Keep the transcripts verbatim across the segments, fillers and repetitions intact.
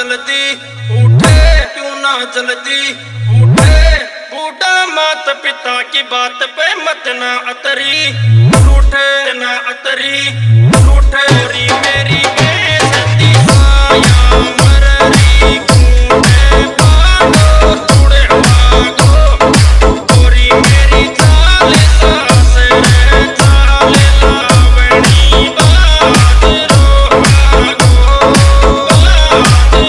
जलदी उठे क्यों ना जलदी उठे। बूढ़ा मात पिता की बात पे मत ना अतरी रूठे ना अतरी रूठे मेरी बेइज्जती साया मर रही कूड़े पागो कूड़े पागो गोरी मेरी चाल सासे चाल लावणी बात रो आगो बात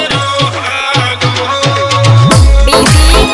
रो आगो। बीजी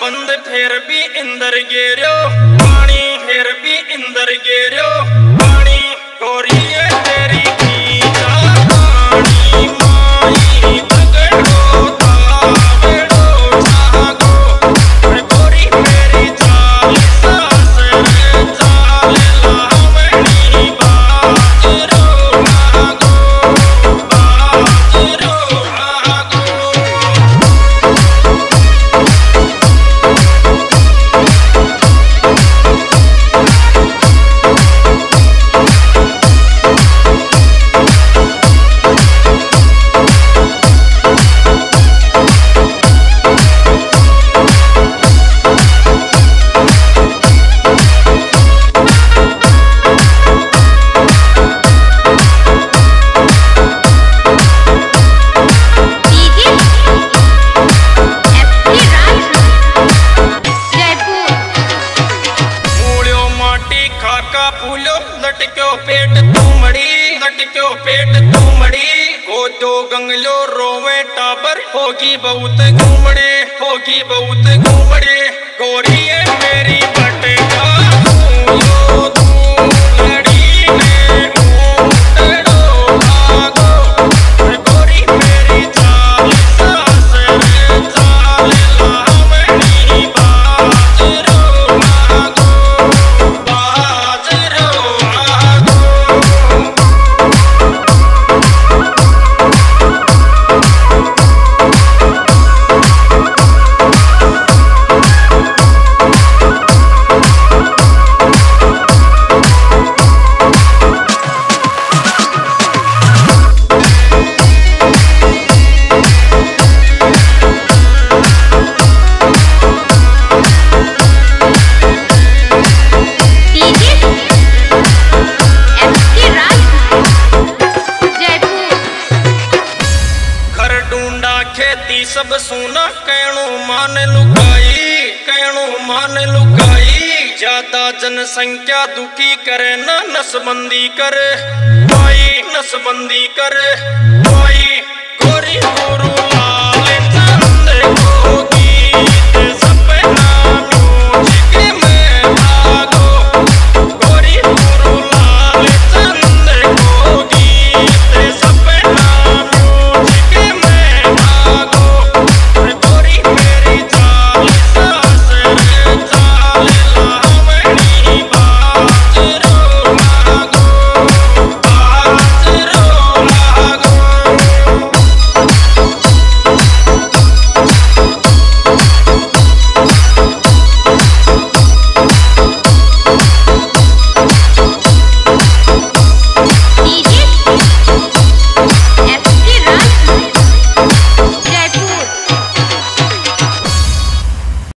बंद फिर भी इंदर गेरो पानी फिर भी इंदर गेरो पानी गोरी है तेरी की जानी माई तगड़ो तागड़ो जागो गोरी मेरी चाल सास रे चाल लावणी बात रो आगो बात रो आगो। होगी बहुत घूमड़े होगी बहुत घूमड़े गोरी है मेरी बटका संख्या दुखी करे ना नसबंदी करे भाई नसबंदी करे